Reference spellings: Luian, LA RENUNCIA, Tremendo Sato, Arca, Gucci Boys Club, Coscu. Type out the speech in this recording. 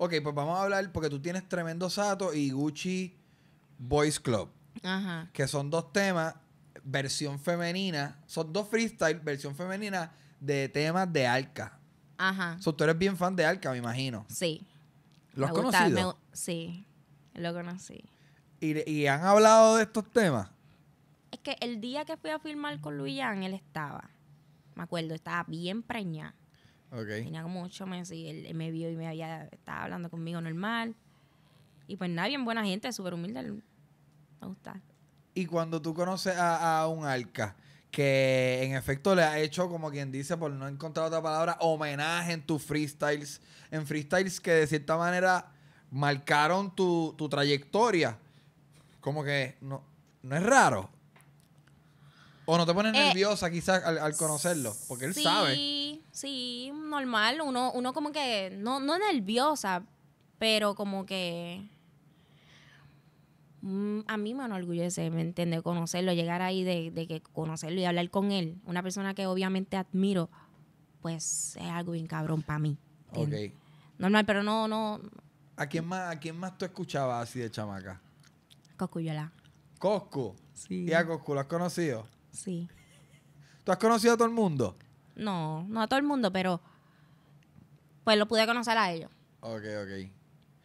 Ok, pues vamos a hablar, porque tú tienes Tremendo Sato y Gucci Boys Club. Ajá. Que son dos temas, versión femenina. Son dos freestyle, versión femenina de temas de Arca. Ajá. So, tú eres bien fan de Arca, me imagino. Sí. ¿Lo has conocido? Sí, lo conocí. ¿Y han hablado de estos temas? Es que el día que fui a filmar con Luian, él estaba. Me acuerdo, estaba bien preñada. Okay. Tenía como 8 meses y él me vio y me había, estaba hablando conmigo normal. Y pues nada, bien buena gente, súper humilde. Me gusta. Y cuando tú conoces a un Arca, que en efecto le ha hecho, como quien dice, por no encontrar otra palabra, homenaje en tus freestyles. En freestyles que de cierta manera marcaron tu trayectoria. Como que no es raro. ¿O no te pones nerviosa quizás al conocerlo? Porque él sabe. Sí, normal. Uno como que... No nerviosa, pero como que... a mí me enorgullece, ¿me entiendes? Conocerlo, llegar ahí de que conocerlo y hablar con él. Una persona que obviamente admiro, pues es algo bien cabrón para mí. ¿Entiendes? Ok. Normal, pero no... ¿A quién más tú escuchabas así de chamaca? Coscu, ¿Coscu? Sí. ¿Y a Coscu lo has conocido? Sí. ¿Tú has conocido a todo el mundo? No, no a todo el mundo, pero pues lo pude conocer a ellos. Ok.